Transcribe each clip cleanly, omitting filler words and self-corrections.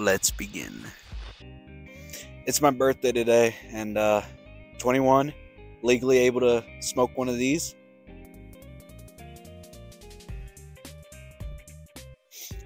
let's begin. It's my birthday today, and 21, legally able to smoke one of these.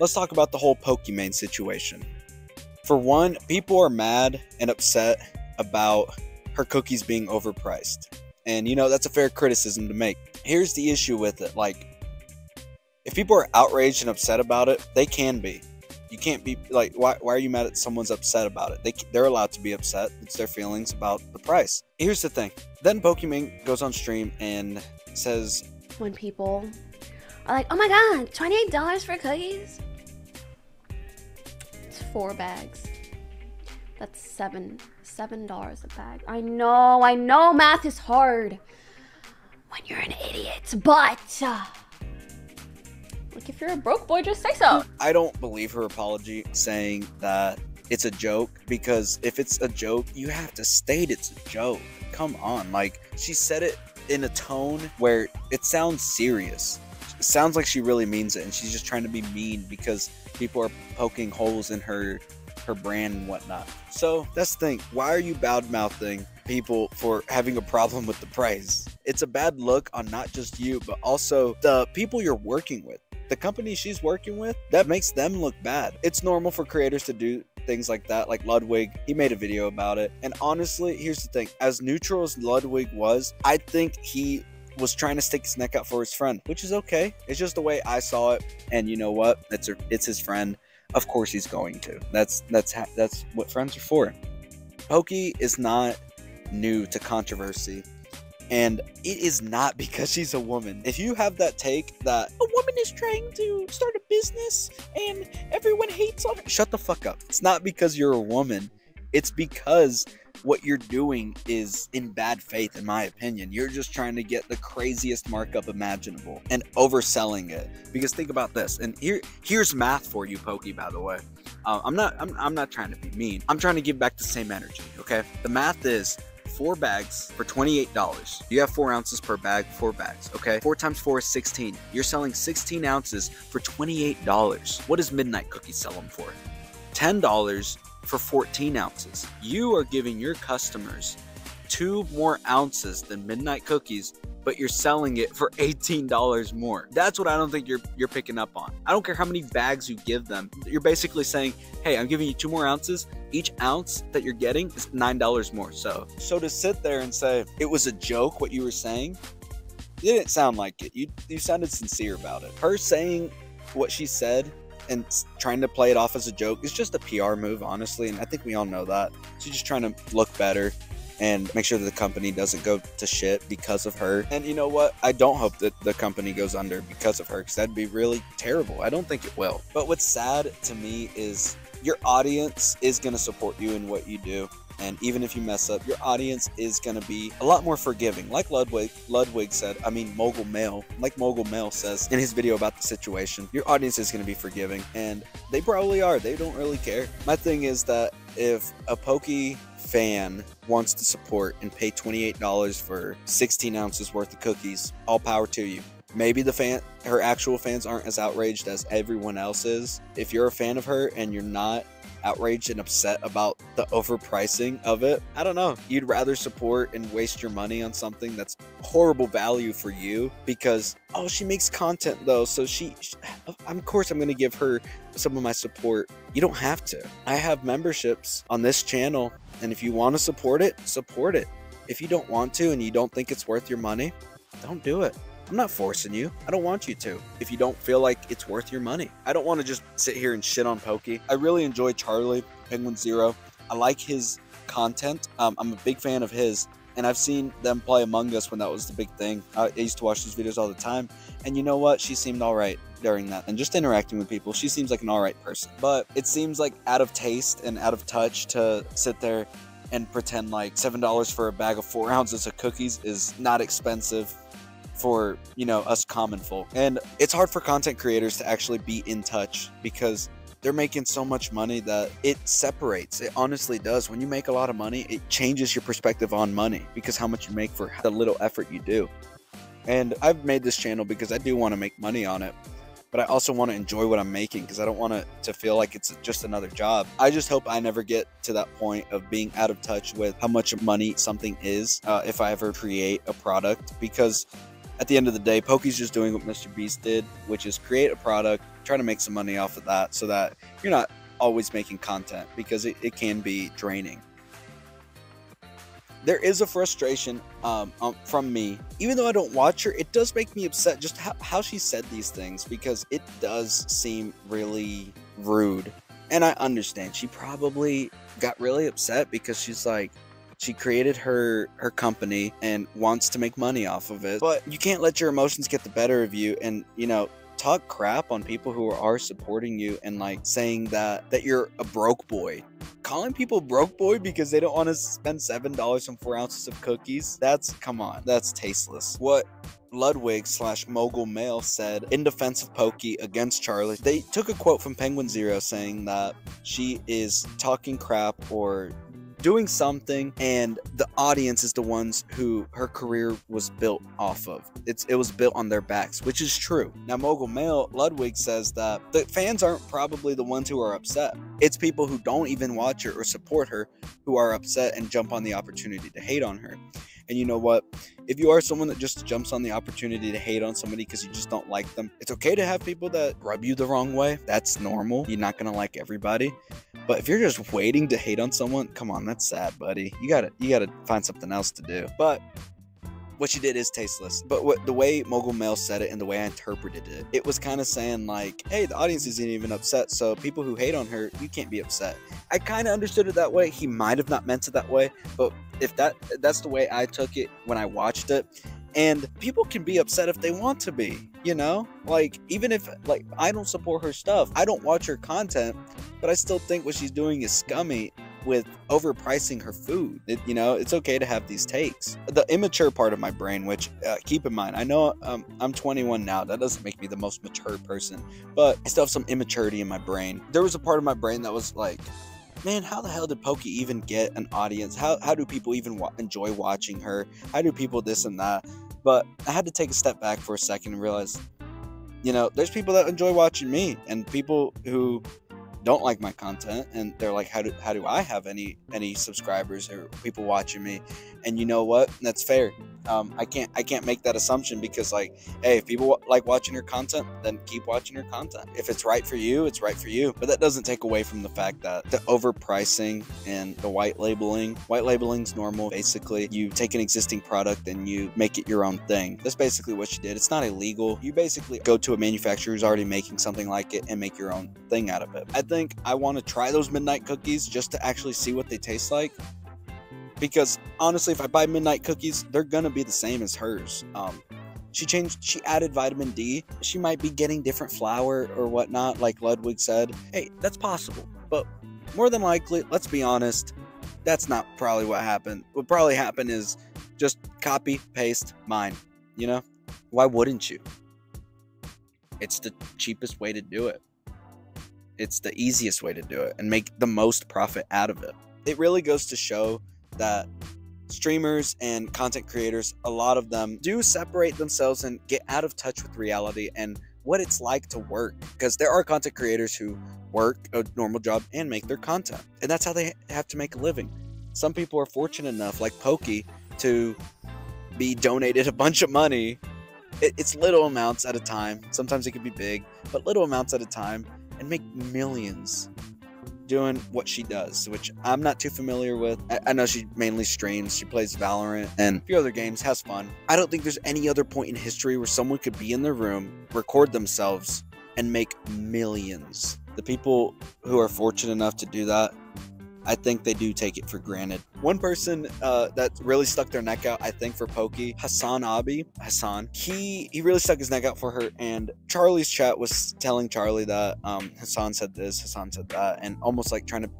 Let's talk about the whole Pokimane situation. For one, people are mad and upset about her cookies being overpriced. And, you know, that's a fair criticism to make. Here's the issue with it. Like, if people are outraged and upset about it, they can be. You can't be, like, why are you mad at someone's upset about it? They're allowed to be upset. It's their feelings about the price. Here's the thing. Then Pokimane goes on stream and says, when people are like, oh my god, $28 for cookies? 4 bags. That's $7 a bag. I know math is hard when you're an idiot, but like, if you're a broke boy, just say so. I don't believe her apology saying that it's a joke, because if it's a joke, you have to state it's a joke. Come on. Like, she said it in a tone where it sounds serious. It sounds like she really means it, and she's just trying to be mean because people are poking holes in her brand and whatnot. So that's the thing. Why are you bad-mouthing people for having a problem with the price? It's a bad look on not just you, but also the people you're working with. The company she's working with, that makes them look bad. It's normal for creators to do things like that. Like Ludwig, he made a video about it. And honestly, here's the thing. As neutral as Ludwig was, I think he was trying to stick his neck out for his friend, which is okay. It's just the way I saw it, and you know what? It's his friend. Of course he's going to. That's what friends are for. Poki is not new to controversy, and it is not because she's a woman. If you have that take that a woman is trying to start a business and everyone hates on her, shut the fuck up. It's not because you're a woman. It's because what you're doing is in bad faith, in my opinion. You're just trying to get the craziest markup imaginable and overselling it. Because think about this, and here's math for you, Poki, by the way. I'm not trying to be mean. I'm trying to give back the same energy, okay? The math is 4 bags for $28. You have 4 ounces per bag, 4 bags, okay? 4 times 4 is 16. You're selling 16 ounces for $28. What does Midnight Cookies sell them for? $10 for 14 ounces. You are giving your customers 2 more ounces than Midnight Cookies, but you're selling it for $18 more. That's what I don't think you're picking up on. I don't care how many bags you give them. You're basically saying, hey, I'm giving you 2 more ounces. Each ounce that you're getting is $9 more. So to sit there and say it was a joke what you were saying, it didn't sound like it. You sounded sincere about it. Her saying what she said and trying to play it off as a joke is just a PR move, honestly, and I think we all know that. She's just trying to look better and make sure that the company doesn't go to shit because of her. And you know what? I don't hope that the company goes under because of her, because that'd be really terrible. I don't think it will. But what's sad to me is your audience is going to support you in what you do. And even if you mess up, your audience is going to be a lot more forgiving. Like Ludwig said, I mean, Mogul Mail says in his video about the situation, your audience is going to be forgiving. And they probably are. They don't really care. My thing is that if a Poki fan wants to support and pay $28 for 16 ounces worth of cookies, all power to you. Maybe her actual fans aren't as outraged as everyone else is. If you're a fan of her and you're not outraged and upset about the overpricing of it, I don't know. You'd rather support and waste your money on something that's horrible value for you because, oh, she makes content though, so of course I'm gonna give her some of my support. You don't have to. I have memberships on this channel, and if you want to support it, support it. If you don't want to and you don't think it's worth your money, don't do it. I'm not forcing you. I don't want you to. If you don't feel like it's worth your money. I don't want to just sit here and shit on Poki. I really enjoy Charlie, penguinz0. I like his content. I'm a big fan of his. And I've seen them play Among Us when that was the big thing. I used to watch those videos all the time. And you know what? She seemed all right during that. And just interacting with people, she seems like an all right person. But it seems like out of taste and out of touch to sit there and pretend like $7 for a bag of 4 ounces of cookies is not expensive for, you know, us common folk. And it's hard for content creators to actually be in touch because they're making so much money that it separates. It honestly does. When you make a lot of money, it changes your perspective on money because how much you make for the little effort you do. And I've made this channel because I do want to make money on it. but I also want to enjoy what I'm making because I don't want it to feel like it's just another job. I just hope I never get to that point of being out of touch with how much money something is if I ever create a product, because at the end of the day, Pokey's just doing what Mr. Beast did, which is create a product, try to make some money off of that so that you're not always making content, because it can be draining. There is a frustration from me. Even though I don't watch her, it does make me upset just how she said these things, because it does seem really rude. And I understand. She probably got really upset because she's like, she created her company and wants to make money off of it. But you can't let your emotions get the better of you and, you know, talk crap on people who are supporting you and like saying that you're a broke boy. Calling people broke boy because they don't want to spend $7 on 4 ounces of cookies, come on, that's tasteless. What Ludwig / Mogul Mail said in defense of Poki against Charlie, they took a quote from penguinz0 saying that she is talking crap or doing something and the audience is the ones who her career was built off of. It was built on their backs, which is true. Now Mogul Mail, Ludwig says that the fans aren't probably the ones who are upset. It's people who don't even watch her or support her who are upset and jump on the opportunity to hate on her. And you know what? If you are someone that just jumps on the opportunity to hate on somebody because you just don't like them, it's okay to have people that rub you the wrong way. That's normal. You're not gonna like everybody. But if you're just waiting to hate on someone, come on, that's sad, buddy. You gotta find something else to do. But what she did is tasteless. But the way Mogul Mail said it and the way I interpreted it, it was kind of saying like, hey, the audience isn't even upset, so people who hate on her, you can't be upset. I kind of understood it that way. He might have not meant it that way, but if that's the way I took it when I watched it. And people can be upset if they want to be, you know? Like, even if, like, I don't support her stuff, I don't watch her content, but I still think what she's doing is scummy with overpricing her food. You know, it's okay to have these takes. The immature part of my brain, which keep in mind, I know I'm 21 now. That doesn't make me the most mature person, but I still have some immaturity in my brain. There was a part of my brain that was like, man, how the hell did Poki even get an audience? How do people even enjoy watching her? How do people this and that? But I had to take a step back for a second and realize, you know, there's people that enjoy watching me and people who don't like my content, and they're like, how do I have any subscribers or people watching me? And you know what? That's fair. I can't make that assumption, because like, hey, if people like watching your content, then keep watching your content. If it's right for you, it's right for you. But that doesn't take away from the fact that the overpricing and the white labeling's normal. Basically, you take an existing product and you make it your own thing. That's basically what she did. It's not illegal. You basically go to a manufacturer who's already making something like it and make your own thing out of it. I think I want to try those midnight cookies just to actually see what they taste like. Because honestly, if I buy midnight cookies, they're gonna be the same as hers. She added vitamin D. She might be getting different flour or whatnot, like Ludwig said. Hey, that's possible. But more than likely, let's be honest, that's not probably what happened. What probably happened is just copy, paste, mine. You know? Why wouldn't you? It's the cheapest way to do it. It's the easiest way to do it and make the most profit out of it. It really goes to show that streamers and content creators, a lot of them do separate themselves and get out of touch with reality and what it's like to work, because there are content creators who work a normal job and make their content, and that's how they have to make a living. Some people are fortunate enough, like Poki, to be donated a bunch of money. It's little amounts at a time. Sometimes it could be big, but little amounts at a time, and make millions doing what she does, which I'm not too familiar with. I know she mainly streams, she plays Valorant and a few other games, has fun. I don't think there's any other point in history where someone could be in their room, record themselves, and make millions. The people who are fortunate enough to do that, I think they do take it for granted. One person that really stuck their neck out, I think, for Poki, HasanAbi. He really stuck his neck out for her, and Charlie's chat was telling Charlie that Hasan said this, Hasan said that, and almost like trying to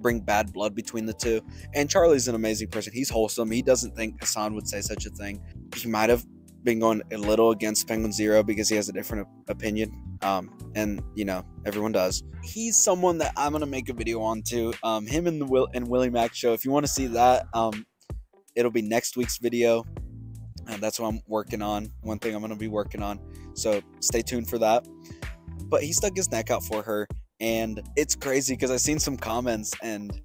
bring bad blood between the two. And Charlie's an amazing person. He's wholesome. He doesn't think Hasan would say such a thing. He might have been going a little against penguinz0 because he has a different opinion, and you know, everyone does. He's someone that I'm gonna make a video on too, him and the Willie Mac show. If you want to see that, it'll be next week's video, and that's what I'm working on. One thing I'm gonna be working on, so stay tuned for that. But he stuck his neck out for her, and it's crazy because I've seen some comments, and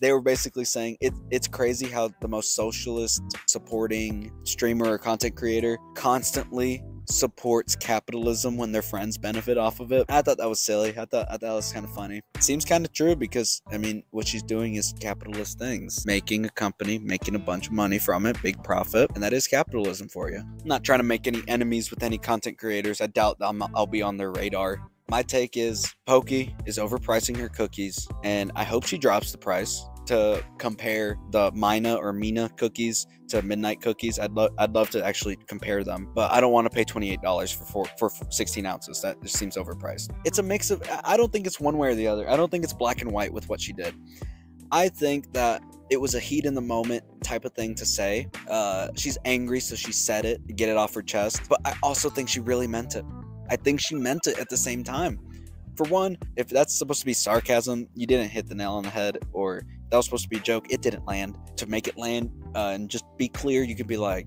they were basically saying it's crazy how the most socialist supporting streamer or content creator constantly supports capitalism when their friends benefit off of it. I thought that was silly. I thought that was kind of funny. It seems kind of true because, I mean, what she's doing is capitalist things. Making a company, making a bunch of money from it, big profit, and that is capitalism for you. I'm not trying to make any enemies with any content creators. I doubt I'll be on their radar. My take is Poki is overpricing her cookies, and I hope she drops the price. To compare the Mina cookies to Midnight Cookies, I'd love to actually compare them, but I don't want to pay $28 for 16 ounces. That just seems overpriced. It's a mix of, I don't think it's one way or the other. I don't think it's black and white with what she did. I think that it was a heat in the moment type of thing to say. She's angry, so she said it to get it off her chest, but I also think she really meant it. I think she meant it at the same time. For one, if that's supposed to be sarcasm, you didn't hit the nail on the head, or that was supposed to be a joke, it didn't land. To make it land and just be clear, you could be like,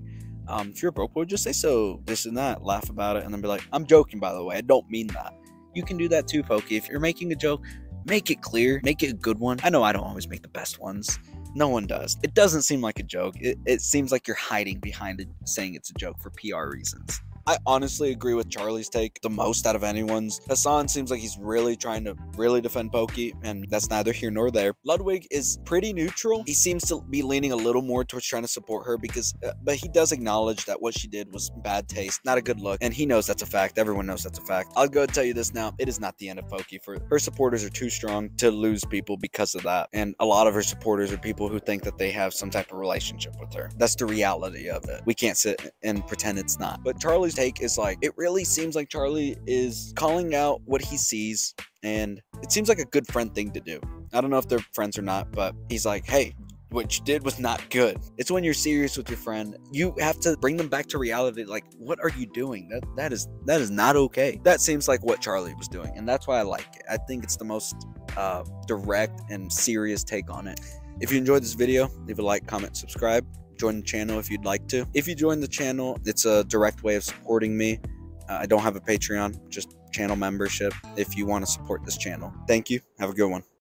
if you're a broke boy, just say so, this and that, laugh about it, and then be like, I'm joking, by the way, I don't mean that. You can do that too, Poki. If you're making a joke, make it clear, make it a good one. I know I don't always make the best ones. No one does. It doesn't seem like a joke. It seems like you're hiding behind it, saying it's a joke for PR reasons. I honestly agree with Charlie's take the most out of anyone's. Hasan seems like he's really trying to really defend Poki, and that's neither here nor there. Ludwig is pretty neutral. He seems to be leaning a little more towards trying to support her because, but he does acknowledge that what she did was bad taste, not a good look, and he knows that's a fact. Everyone knows that's a fact. I'll go tell you this now, it is not the end of Poki. For her supporters are too strong to lose people because of that, and a lot of her supporters are people who think that they have some type of relationship with her. That's the reality of it. We can't sit and pretend it's not. But Charlie's take is like, it really seems like Charlie is calling out what he sees, and it seems like a good friend thing to do. I don't know if they're friends or not, but he's like, hey, what you did was not good. It's when you're serious with your friend, you have to bring them back to reality. Like, what are you doing? That is not okay. That seems like what Charlie was doing, and that's why I like it. I think it's the most direct and serious take on it. If you enjoyed this video, leave a like, comment, subscribe. Join the channel if you'd like to. If you join the channel, it's a direct way of supporting me. I don't have a Patreon, just channel membership if you want to support this channel. Thank you. Have a good one.